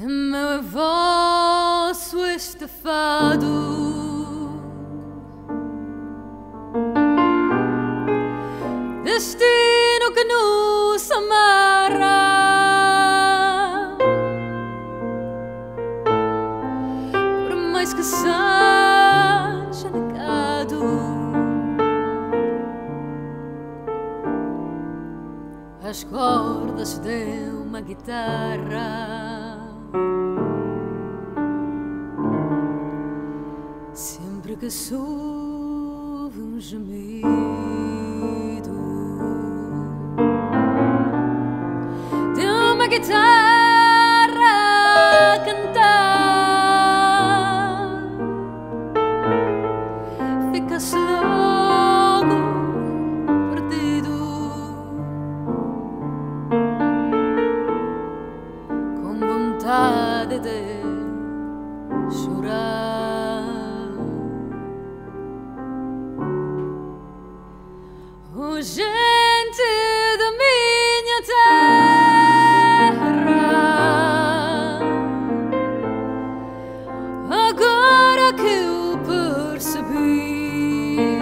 Meu vosso estafado destino que nos amarra, por mais que seja negado, as cordas de uma guitarra sempre que soube um gemido de uma guitarra a cantar, fica-se logo perdido, com vontade de chorar. Ó gente da minha terra, agora que eu percebi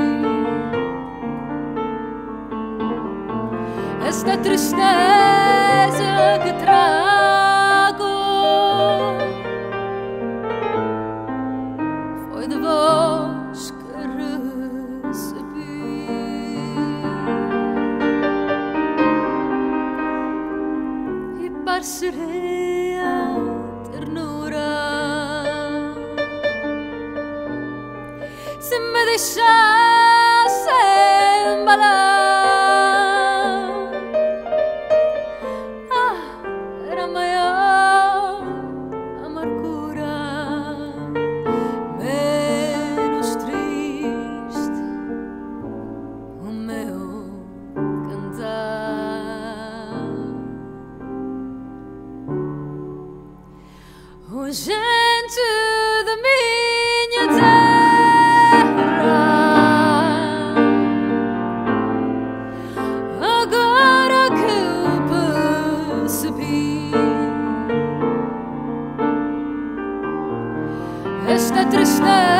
esta tristeza que trago, foi de vós que recebi. Parceria, ternura, se me deixasse embalar, era maior amargura, menos triste o meu cantar. Ó gente da minha terra, agora que eu percebi esta tristeza